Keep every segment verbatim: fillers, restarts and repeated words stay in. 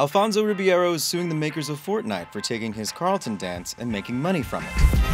Alfonso Ribeiro is suing the makers of Fortnite for taking his Carlton Dance and making money from it.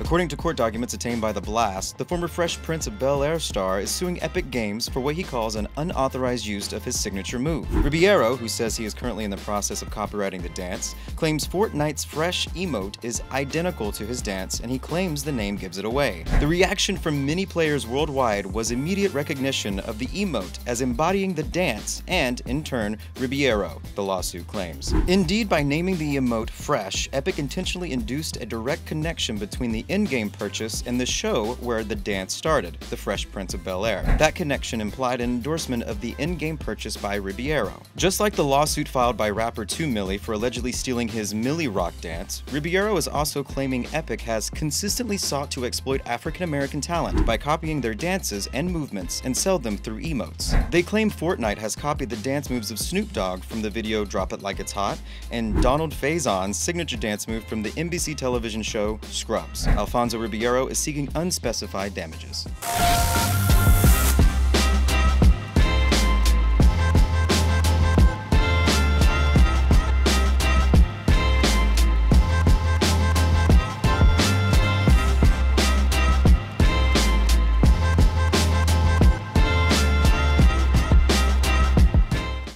According to court documents obtained by The Blast, the former Fresh Prince of Bel-Air star is suing Epic Games for what he calls an unauthorized use of his signature move. Ribeiro, who says he is currently in the process of copyrighting the dance, claims Fortnite's fresh emote is identical to his dance, and he claims the name gives it away. The reaction from many players worldwide was immediate recognition of the emote as embodying the dance and, in turn, Ribeiro, the lawsuit claims. Indeed, by naming the emote Fresh, Epic intentionally induced a direct connection between the in-game purchase and the show where the dance started, The Fresh Prince of Bel-Air. That connection implied an endorsement of the in-game purchase by Ribeiro. Just like the lawsuit filed by rapper two milly for allegedly stealing his Milli Rock dance, Ribeiro is also claiming Epic has consistently sought to exploit African-American talent by copying their dances and movements and sell them through emotes. They claim Fortnite has copied the dance moves of Snoop Dogg from the video Drop It Like It's Hot and Donald Faison's signature dance move from the N B C television show Scrubs. Alfonso Ribeiro is seeking unspecified damages.